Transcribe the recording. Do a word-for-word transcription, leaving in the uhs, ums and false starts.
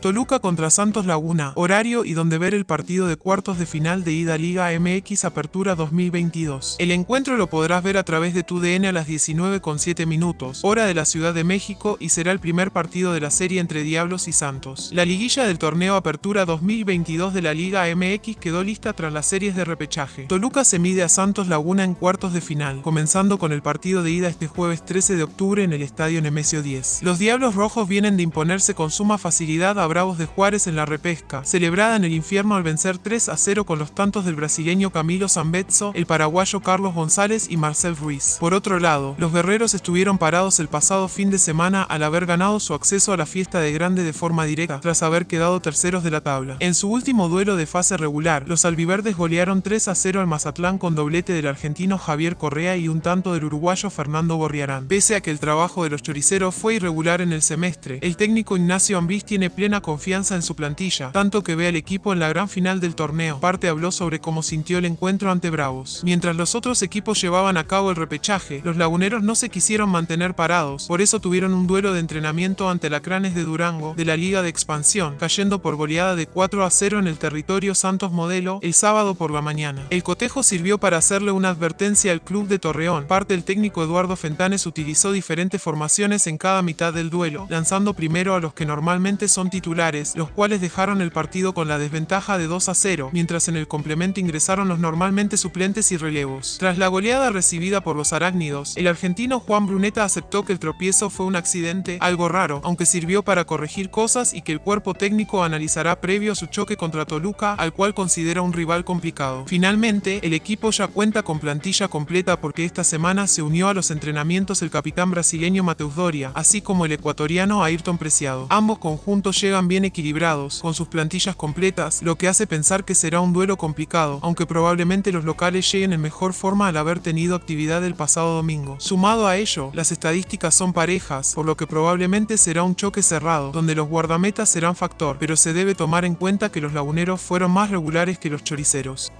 Toluca contra Santos Laguna, horario y donde ver el partido de cuartos de final de ida Liga M X Apertura dos mil veintidós. El encuentro lo podrás ver a través de T U D N a las diecinueve con siete minutos, hora de la Ciudad de México, y será el primer partido de la serie entre Diablos y Santos. La liguilla del torneo Apertura dos mil veintidós de la Liga M X quedó lista tras las series de repechaje. Toluca se mide a Santos Laguna en cuartos de final, comenzando con el partido de ida este jueves trece de octubre en el Estadio Nemesio diez. Los Diablos Rojos vienen de imponerse con suma facilidad a Bravos de Juárez en la repesca, celebrada en el infierno al vencer tres a cero con los tantos del brasileño Camilo Zambezzo, el paraguayo Carlos González y Marcel Ruiz. Por otro lado, los guerreros estuvieron parados el pasado fin de semana al haber ganado su acceso a la fiesta de grande de forma directa, tras haber quedado terceros de la tabla. En su último duelo de fase regular, los albiverdes golearon tres a cero al Mazatlán con doblete del argentino Javier Correa y un tanto del uruguayo Fernando Borriarán. Pese a que el trabajo de los choriceros fue irregular en el semestre, el técnico Ignacio Ambriz tiene plena confianza en su plantilla, tanto que ve al equipo en la gran final del torneo. Parte habló sobre cómo sintió el encuentro ante Bravos. Mientras los otros equipos llevaban a cabo el repechaje, los laguneros no se quisieron mantener parados, por eso tuvieron un duelo de entrenamiento ante Alacranes de Durango de la Liga de Expansión, cayendo por goleada de cuatro a cero en el territorio Santos Modelo el sábado por la mañana. El cotejo sirvió para hacerle una advertencia al club de Torreón. Parte el técnico Eduardo Fentanes utilizó diferentes formaciones en cada mitad del duelo, lanzando primero a los que normalmente son titulares titulares, los cuales dejaron el partido con la desventaja de dos a cero, mientras en el complemento ingresaron los normalmente suplentes y relevos. Tras la goleada recibida por los arácnidos, el argentino Juan Brunetta aceptó que el tropiezo fue un accidente, algo raro, aunque sirvió para corregir cosas y que el cuerpo técnico analizará previo a su choque contra Toluca, al cual considera un rival complicado. Finalmente, el equipo ya cuenta con plantilla completa porque esta semana se unió a los entrenamientos el capitán brasileño Mateus Doria, así como el ecuatoriano Ayrton Preciado. Ambos conjuntos llegan llegan bien equilibrados, con sus plantillas completas, lo que hace pensar que será un duelo complicado, aunque probablemente los locales lleguen en mejor forma al haber tenido actividad el pasado domingo. Sumado a ello, las estadísticas son parejas, por lo que probablemente será un choque cerrado, donde los guardametas serán factor, pero se debe tomar en cuenta que los laguneros fueron más regulares que los choriceros.